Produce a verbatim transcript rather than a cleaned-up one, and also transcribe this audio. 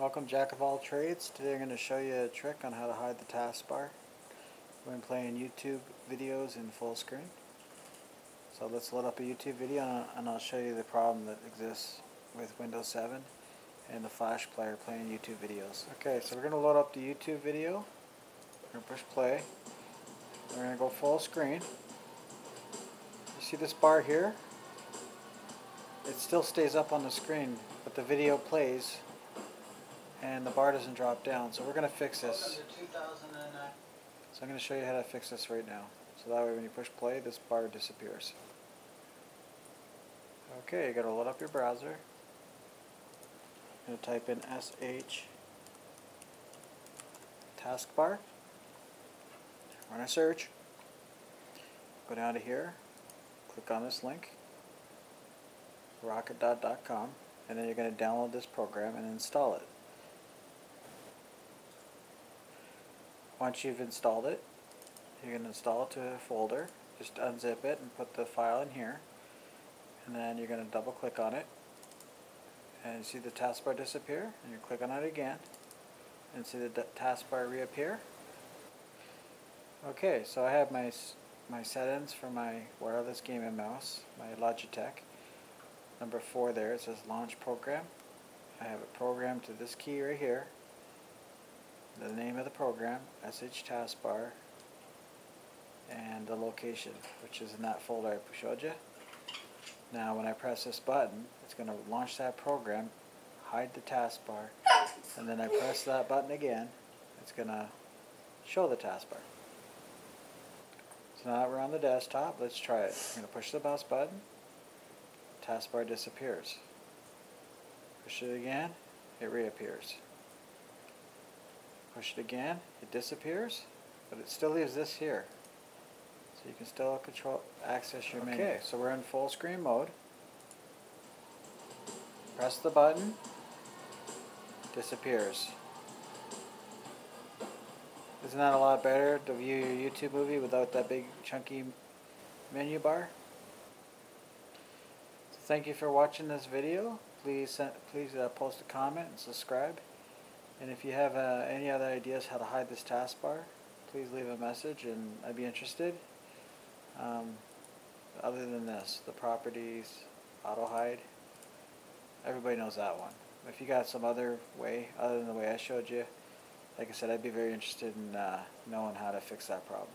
Welcome, Jack of all trades. Today I'm going to show you a trick on how to hide the taskbar when playing YouTube videos in full screen. So let's load up a YouTube video and I'll show you the problem that exists with Windows seven and the Flash player playing YouTube videos. Okay, so we're going to load up the YouTube video. We're going to push play. We're going to go full screen. You see this bar here? It still stays up on the screen, but the video plays and the bar doesn't drop down, so we're going to fix this. So I'm going to show you how to fix this right now. So that way when you push play, this bar disappears. Okay, you got to load up your browser. I'm going to type in S H taskbar. Run a search. Go down to here, click on this link, rocket dot com, and then you're going to download this program and install it. Once you've installed it, you're going to install it to a folder. Just unzip it and put the file in here, and then you're going to double click on it and see the taskbar disappear, and you click on it again and see the taskbar reappear. Okay, so I have my my settings for my wireless gaming mouse, my Logitech. Number four there, it says launch program. I have it programmed to this key right here. The name of the program, S H taskbar, and the location, which is in that folder I showed you. Now when I press this button, it's going to launch that program, hide the taskbar, and then I press that button again, it's going to show the taskbar. So now that we're on the desktop, let's try it. I'm going to push the mouse button, taskbar disappears. Push it again, it reappears. Push it again, it disappears, but it still leaves this here. So you can still control access your menu. Okay, so we're in full screen mode. Press the button, disappears. Isn't that a lot better to view your YouTube movie without that big chunky menu bar? So thank you for watching this video. Please send, please uh, post a comment and subscribe. And if you have uh, any other ideas how to hide this taskbar, please leave a message and I'd be interested. Um, other than this, the properties, auto hide, everybody knows that one. If you got some other way, other than the way I showed you, like I said, I'd be very interested in uh, knowing how to fix that problem.